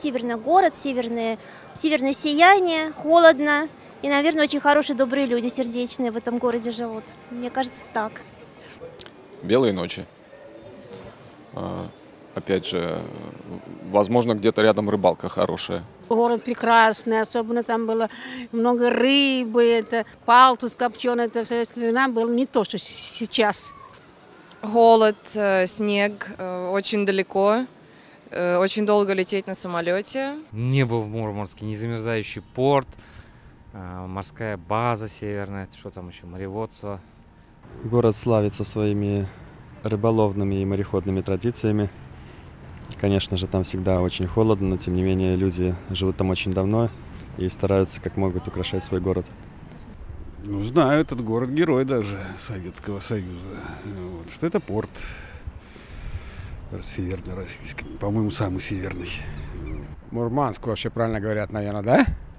северный город, северное сияние, холодно. И, наверное, очень хорошие, добрые люди, сердечные в этом городе живут. Мне кажется, так. Белые ночи. Опять же, возможно, где-то рядом рыбалка хорошая. Город прекрасный, особенно там было много рыбы, это палтус копченый, это в советские времена было не то, что сейчас. Холод, снег, очень далеко, очень долго лететь на самолете. Небо в Мурманске, незамерзающий порт, морская база северная, что там еще, мореводство. Город славится своими рыболовными и мореходными традициями. Конечно же, там всегда очень холодно, но тем не менее люди живут там очень давно и стараются как могут украшать свой город. Ну, знаю, этот город герой даже Советского Союза. Вот, что это порт северно-российский, по-моему, самый северный. Мурманск вообще правильно говорят, наверное, да?